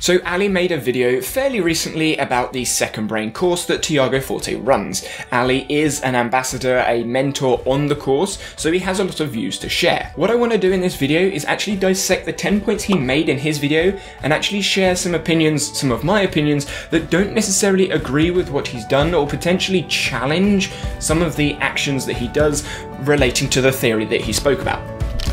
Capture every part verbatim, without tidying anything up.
So Ali made a video fairly recently about the Second Brain course that Tiago Forte runs. Ali is an ambassador, a mentor on the course, so he has a lot of views to share. What I want to do in this video is actually dissect the ten points he made in his video and actually share some opinions, some of my opinions, that don't necessarily agree with what he's done or potentially challenge some of the actions that he does relating to the theory that he spoke about.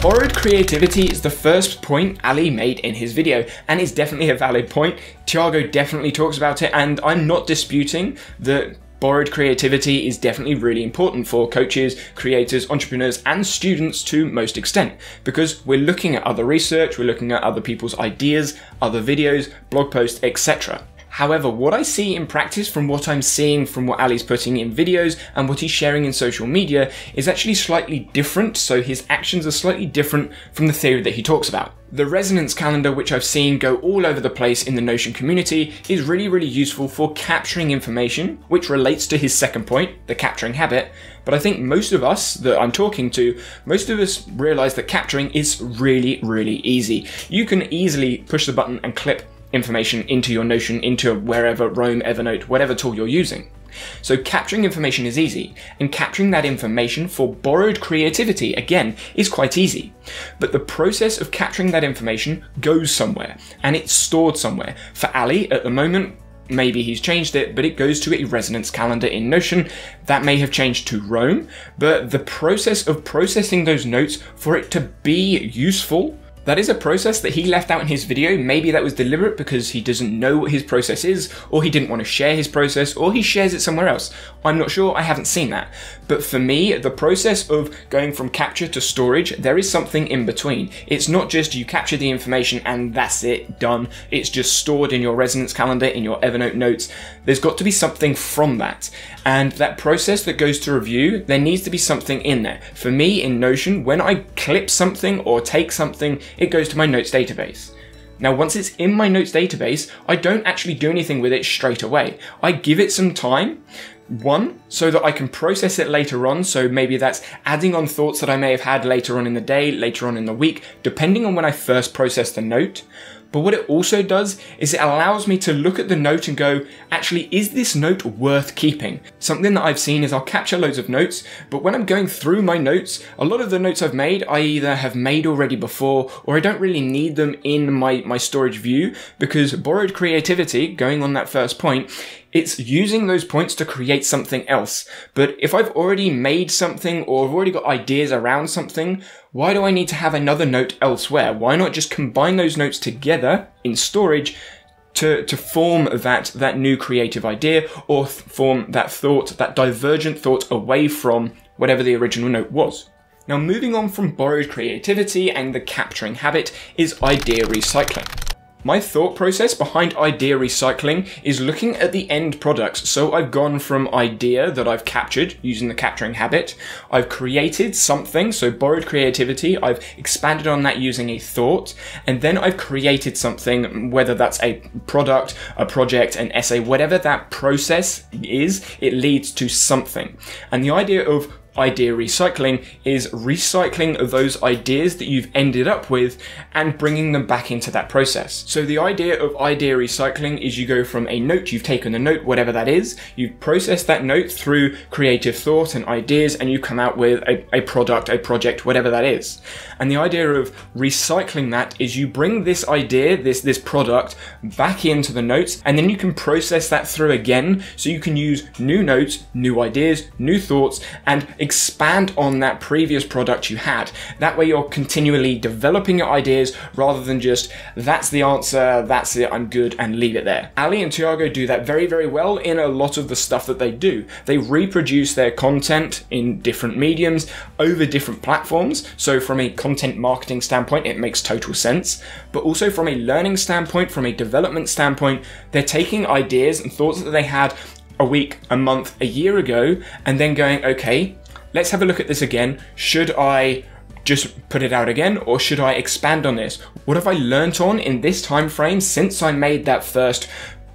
Borrowed creativity is the first point Ali made in his video, and it's definitely a valid point. Tiago definitely talks about it, and I'm not disputing that borrowed creativity is definitely really important for coaches, creators, entrepreneurs, and students to most extent, because we're looking at other research, we're looking at other people's ideas, other videos, blog posts, et cetera. However, what I see in practice from what I'm seeing from what Ali's putting in videos and what he's sharing in social media is actually slightly different, so his actions are slightly different from the theory that he talks about. The resonance calendar, which I've seen go all over the place in the Notion community, is really, really useful for capturing information, which relates to his second point, the capturing habit. But I think most of us that I'm talking to, most of us realize that capturing is really, really easy. You can easily push the button and clip information into your Notion, into wherever, Roam, Evernote, whatever tool you're using. So capturing information is easy, and capturing that information for borrowed creativity, again, is quite easy. But the process of capturing that information goes somewhere, and it's stored somewhere. For Ali, at the moment, maybe he's changed it, but it goes to a resonance calendar in Notion. That may have changed to Roam, but the process of processing those notes for it to be useful, that is a process that he left out in his video. Maybe that was deliberate because he doesn't know what his process is, or he didn't want to share his process, or he shares it somewhere else. I'm not sure, I haven't seen that. But for me, the process of going from capture to storage, there is something in between. It's not just you capture the information and that's it, done. It's just stored in your resonance calendar, in your Evernote notes. There's got to be something from that. And that process that goes to review, there needs to be something in there. For me, in Notion, when I clip something or take something, it goes to my notes database. Now, once it's in my notes database, I don't actually do anything with it straight away. I give it some time, one, so that I can process it later on. So maybe that's adding on thoughts that I may have had later on in the day, later on in the week, depending on when I first process the note. But what it also does is it allows me to look at the note and go, actually, is this note worth keeping? Something that I've seen is I'll capture loads of notes, but when I'm going through my notes, a lot of the notes I've made, I either have made already before, or I don't really need them in my, my storage view, because borrowed creativity, going on that first point, it's using those points to create something else. But if I've already made something, or I've already got ideas around something, why do I need to have another note elsewhere? Why not just combine those notes together in storage to, to form that, that new creative idea, or th- form that thought, that divergent thought away from whatever the original note was? Now, moving on from borrowed creativity and the capturing habit is idea recycling. My thought process behind idea recycling is looking at the end products. So I've gone from idea that I've captured using the capturing habit. I've created something, so borrowed creativity. I've expanded on that using a thought. And then I've created something, whether that's a product, a project, an essay, whatever that process is, it leads to something. And the idea of idea recycling is recycling of those ideas that you've ended up with and bringing them back into that process. So the idea of idea recycling is you go from a note, you've taken a note, whatever that is, you've processed that note through creative thought and ideas, and you come out with a, a product, a project, whatever that is. And the idea of recycling that is you bring this idea, this, this product back into the notes, and then you can process that through again, so you can use new notes, new ideas, new thoughts, and expand on that previous product you had. That way you're continually developing your ideas rather than just, that's the answer, that's it, I'm good, and leave it there. Ali and Tiago do that very, very well in a lot of the stuff that they do. They reproduce their content in different mediums over different platforms. So from a content marketing standpoint, it makes total sense. But also from a learning standpoint, from a development standpoint, they're taking ideas and thoughts that they had a week, a month, a year ago, and then going, okay, let's have a look at this again. Should I just put it out again, or should I expand on this? What have I learnt on in this time frame since I made that first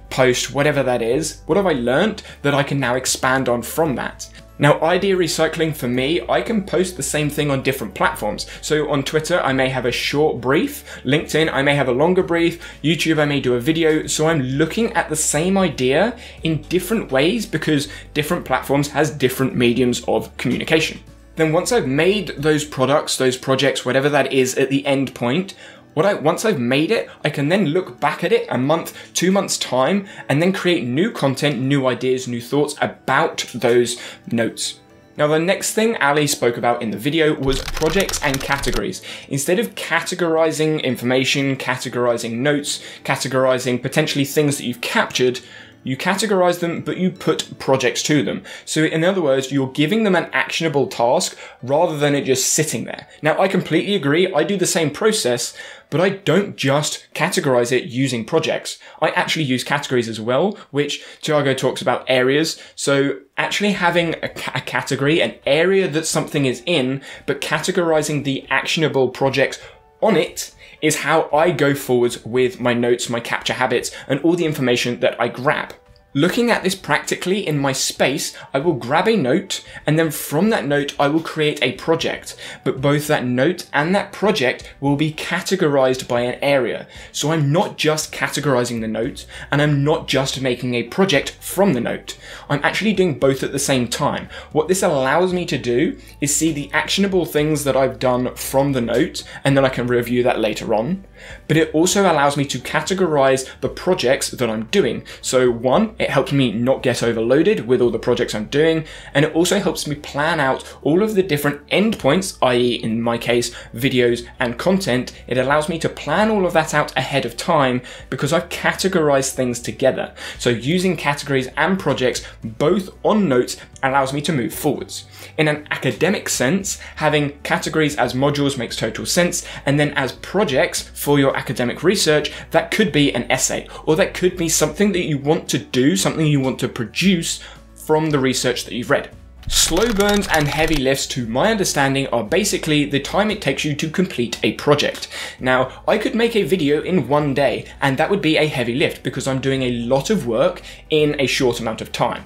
post, whatever that is? What have I learnt that I can now expand on from that? Now, idea recycling for me, I can post the same thing on different platforms. So on Twitter, I may have a short brief, LinkedIn, I may have a longer brief, YouTube, I may do a video. So I'm looking at the same idea in different ways because different platforms has different mediums of communication. Then once I've made those products, those projects, whatever that is at the end point, What I, once I've made it, I can then look back at it a month, two months time, and then create new content, new ideas, new thoughts about those notes. Now, the next thing Ali spoke about in the video was projects and categories. Instead of categorizing information, categorizing notes, categorizing potentially things that you've captured, you categorize them, but you put projects to them. So in other words, you're giving them an actionable task rather than it just sitting there. Now, I completely agree. I do the same process, but I don't just categorize it using projects. I actually use categories as well, which Tiago talks about areas. So actually having a, ca a category, an area that something is in, but categorizing the actionable projects on it is how I go forwards with my notes, my capture habits, and all the information that I grab. Looking at this practically in my space, I will grab a note, and then from that note, I will create a project. But both that note and that project will be categorized by an area. So I'm not just categorizing the note, and I'm not just making a project from the note. I'm actually doing both at the same time. What this allows me to do is see the actionable things that I've done from the note, and then I can review that later on. But it also allows me to categorize the projects that I'm doing. So one, it helps me not get overloaded with all the projects I'm doing, and it also helps me plan out all of the different endpoints, that is in my case, videos and content. It allows me to plan all of that out ahead of time because I've categorized things together. So using categories and projects both on notes allows me to move forwards. In an academic sense, having categories as modules makes total sense, and then as projects for your academic research, that could be an essay, or that could be something that you want to do, something you want to produce from the research that you've read. Slow burns and heavy lifts, to my understanding, are basically the time it takes you to complete a project. Now, I could make a video in one day, and that would be a heavy lift because I'm doing a lot of work in a short amount of time.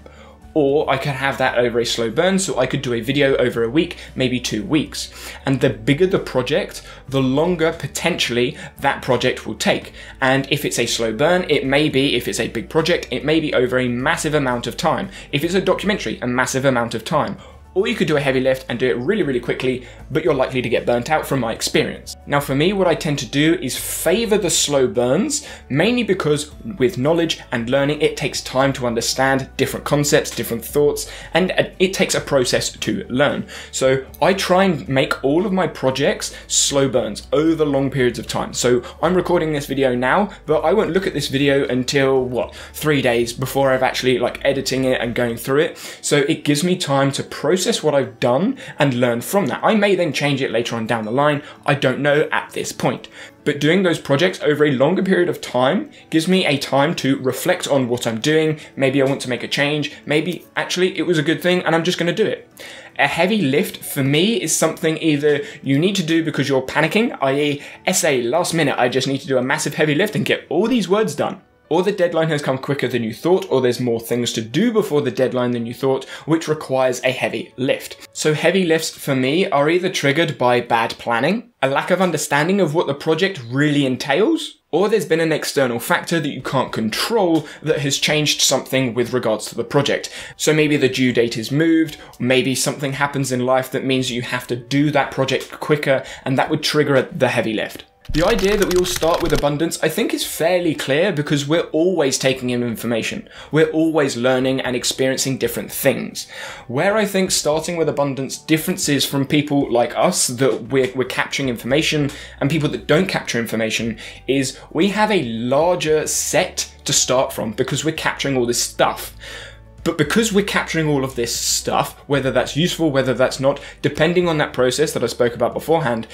Or I could have that over a slow burn, so I could do a video over a week, maybe two weeks. And the bigger the project, the longer potentially that project will take. And if it's a slow burn, it may be, if it's a big project, it may be over a massive amount of time. If it's a documentary, a massive amount of time. Or you could do a heavy lift and do it really, really quickly, but you're likely to get burnt out from my experience. Now, for me, what I tend to do is favor the slow burns, mainly because with knowledge and learning, it takes time to understand different concepts, different thoughts, and it takes a process to learn. So I try and make all of my projects slow burns over long periods of time. So I'm recording this video now, but I won't look at this video until, what, three days before I've actually like editing it and going through it. So it gives me time to process what I've done and learn from that. I may then change it later on down the line. I don't know at this point. But doing those projects over a longer period of time gives me a time to reflect on what I'm doing. Maybe I want to make a change. Maybe actually it was a good thing and I'm just going to do it. A heavy lift for me is something either you need to do because you're panicking, that is essay last minute, I just need to do a massive heavy lift and get all these words done. Or the deadline has come quicker than you thought, or there's more things to do before the deadline than you thought, which requires a heavy lift. So heavy lifts for me are either triggered by bad planning, a lack of understanding of what the project really entails, or there's been an external factor that you can't control that has changed something with regards to the project. So maybe the due date is moved, maybe something happens in life that means you have to do that project quicker, and that would trigger the heavy lift. The idea that we all start with abundance, I think, is fairly clear because we're always taking in information. We're always learning and experiencing different things. Where I think starting with abundance differences from people like us that we're, we're capturing information and people that don't capture information is we have a larger set to start from because we're capturing all this stuff. But because we're capturing all of this stuff, whether that's useful, whether that's not, depending on that process that I spoke about beforehand,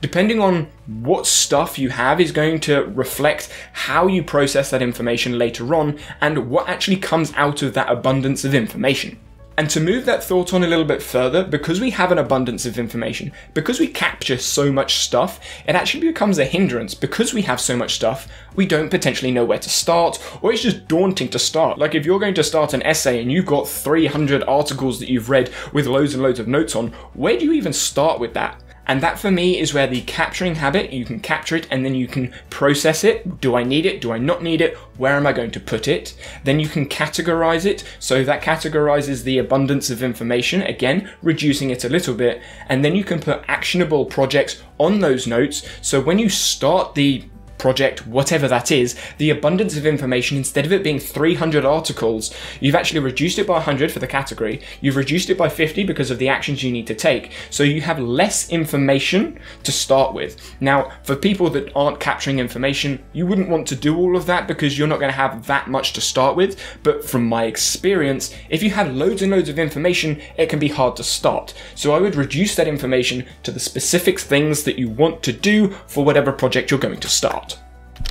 depending on what stuff you have is going to reflect how you process that information later on and what actually comes out of that abundance of information. And to move that thought on a little bit further, because we have an abundance of information, because we capture so much stuff, it actually becomes a hindrance. Because we have so much stuff, we don't potentially know where to start, or it's just daunting to start. Like if you're going to start an essay and you've got three hundred articles that you've read with loads and loads of notes on, where do you even start with that? And that for me is where the capturing habit, you can capture it and then you can process it. Do I need it? Do I not need it? Where am I going to put it? Then you can categorize it. So that categorizes the abundance of information, again, reducing it a little bit. And then you can put actionable projects on those notes. So when you start the project, whatever that is, the abundance of information, instead of it being three hundred articles, you've actually reduced it by one hundred for the category. You've reduced it by fifty because of the actions you need to take. So you have less information to start with. Now, for people that aren't capturing information, you wouldn't want to do all of that because you're not going to have that much to start with. But from my experience, if you have loads and loads of information, it can be hard to start. So I would reduce that information to the specific things that you want to do for whatever project you're going to start.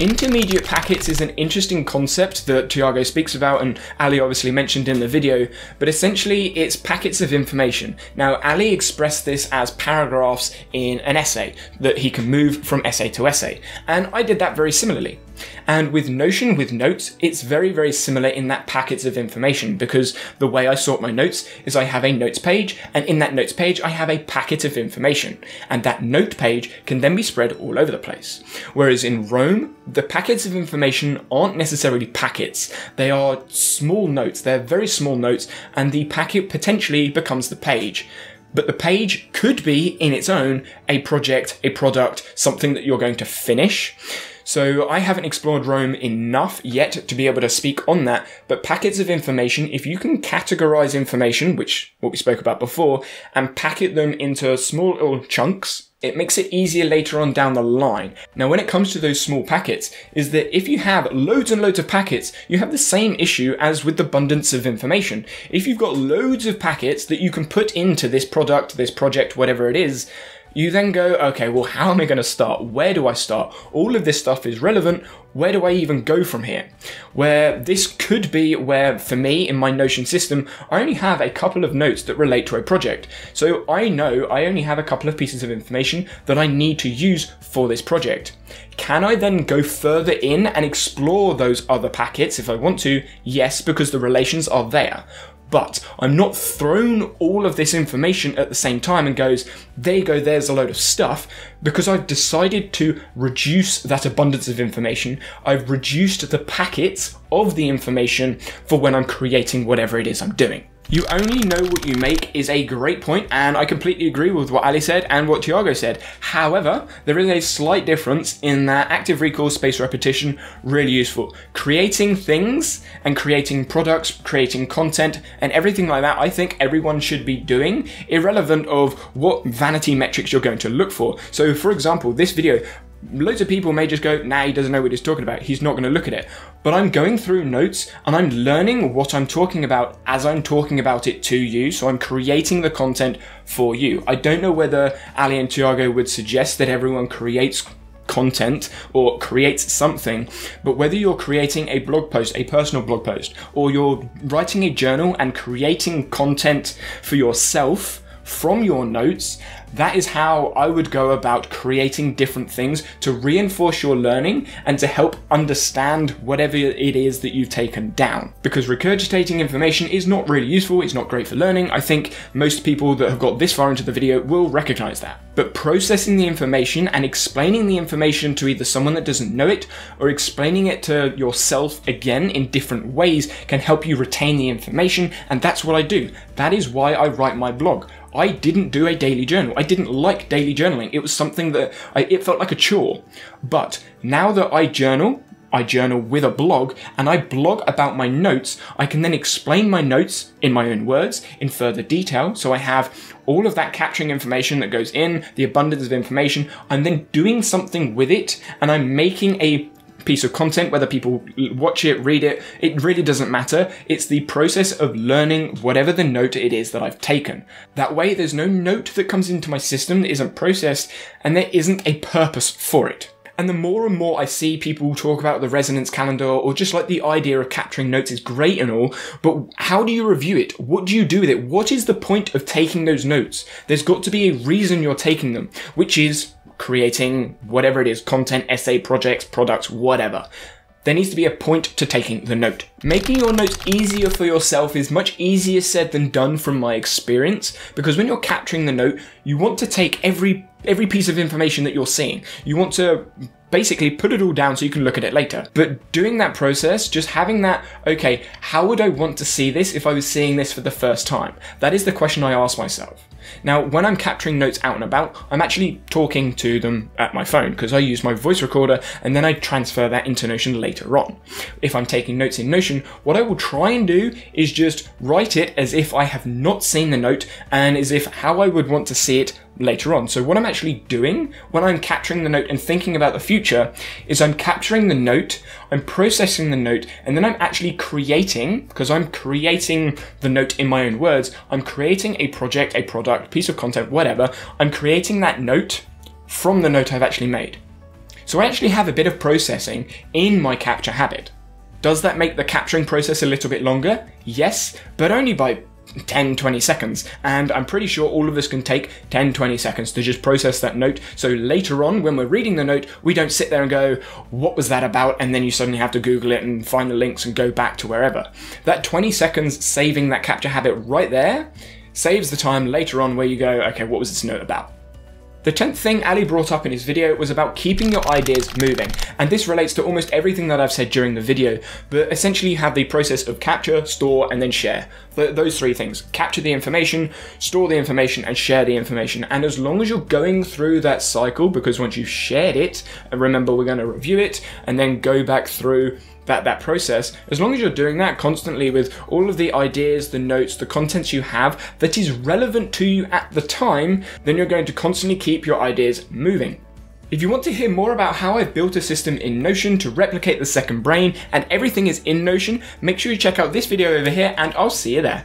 Intermediate packets is an interesting concept that Tiago speaks about and Ali obviously mentioned in the video, but essentially it's packets of information. Now Ali expressed this as paragraphs in an essay that he can move from essay to essay, and I did that very similarly. And with Notion, with notes, it's very, very similar in that packets of information, because the way I sort my notes is I have a notes page, and in that notes page, I have a packet of information, and that note page can then be spread all over the place. Whereas in Roam, the packets of information aren't necessarily packets. They are small notes. They're very small notes, and the packet potentially becomes the page. But the page could be, in its own, a project, a product, something that you're going to finish. So I haven't explored Roam enough yet to be able to speak on that, but packets of information, if you can categorize information, which what we spoke about before, and packet them into small little chunks, it makes it easier later on down the line. Now, when it comes to those small packets, is that if you have loads and loads of packets, you have the same issue as with the abundance of information. If you've got loads of packets that you can put into this product, this project, whatever it is, you then go, okay, well, how am I going to start? Where do I start? All of this stuff is relevant. Where do I even go from here? Where this could be where, for me, in my Notion system, I only have a couple of notes that relate to a project. So I know I only have a couple of pieces of information that I need to use for this project. Can I then go further in and explore those other packets if I want to? Yes, because the relations are there. But I'm not thrown all of this information at the same time and goes, there you go, there's a load of stuff, because I've decided to reduce that abundance of information. I've reduced the packets of the information for when I'm creating whatever it is I'm doing. You only know what you make is a great point, and I completely agree with what Ali said and what Tiago said. However, there is a slight difference in that active recall, spaced repetition, really useful. Creating things and creating products, creating content and everything like that, I think everyone should be doing, irrelevant of what vanity metrics you're going to look for. So for example, this video, loads of people may just go, nah, he doesn't know what he's talking about, he's not going to look at it. But I'm going through notes and I'm learning what I'm talking about as I'm talking about it to you, so I'm creating the content for you. I don't know whether Ali and Tiago would suggest that everyone creates content or creates something, but whether you're creating a blog post, a personal blog post, or you're writing a journal and creating content for yourself from your notes, that is how I would go about creating different things to reinforce your learning and to help understand whatever it is that you've taken down. Because regurgitating information is not really useful, it's not great for learning. I think most people that have got this far into the video will recognize that. But processing the information and explaining the information to either someone that doesn't know it or explaining it to yourself again in different ways can help you retain the information, and that's what I do. That is why I write my blog. I didn't do a daily journal. I didn't like daily journaling. It was something that I, it felt like a chore. But now that I journal, I journal with a blog, and I blog about my notes, I can then explain my notes in my own words in further detail. So I have all of that capturing information that goes in, the abundance of information. I'm then doing something with it, and I'm making a piece of content, whether people watch it, read it, it really doesn't matter. It's the process of learning whatever the note it is that I've taken. That way, there's no note that comes into my system that isn't processed, and there isn't a purpose for it. And the more and more I see people talk about the resonance calendar, or just like the idea of capturing notes is great and all, but how do you review it? What do you do with it? What is the point of taking those notes? There's got to be a reason you're taking them, which is creating whatever it is, content, essay, projects, products, whatever. There needs to be a point to taking the note. Making your notes easier for yourself is much easier said than done from my experience, because when you're capturing the note, you want to take every every piece of information that you're seeing. You want to basically put it all down so you can look at it later. But doing that process, just having that, okay, how would I want to see this if I was seeing this for the first time? That is the question I ask myself. Now, when I'm capturing notes out and about, I'm actually talking to them at my phone because I use my voice recorder and then I transfer that into Notion later on. If I'm taking notes in Notion, what I will try and do is just write it as if I have not seen the note and as if how I would want to see it later on. So what I'm actually doing when I'm capturing the note and thinking about the future is I'm capturing the note, I'm processing the note, and then I'm actually creating, because I'm creating the note in my own words, I'm creating a project, a product, piece of content, whatever. I'm creating that note from the note I've actually made. So I actually have a bit of processing in my capture habit. Does that make the capturing process a little bit longer? Yes, but only by ten, twenty seconds, and I'm pretty sure all of us can take ten, twenty seconds to just process that note, so later on when we're reading the note we don't sit there and go, what was that about, and then you suddenly have to Google it and find the links and go back to wherever. That twenty seconds saving that capture habit right there saves the time later on where you go, okay, what was this note about? The tenth thing Ali brought up in his video was about keeping your ideas moving, and this relates to almost everything that I've said during the video, but essentially you have the process of capture, store, and then share. Th- those three things. Capture the information, store the information, and share the information. And as long as you're going through that cycle, because once you've shared it, and remember we're going to review it, and then go back through that, that process, as long as you're doing that constantly with all of the ideas, the notes, the contents you have that is relevant to you at the time, then you're going to constantly keep your ideas moving. If you want to hear more about how I've built a system in Notion to replicate the second brain and everything is in Notion, make sure you check out this video over here and I'll see you there.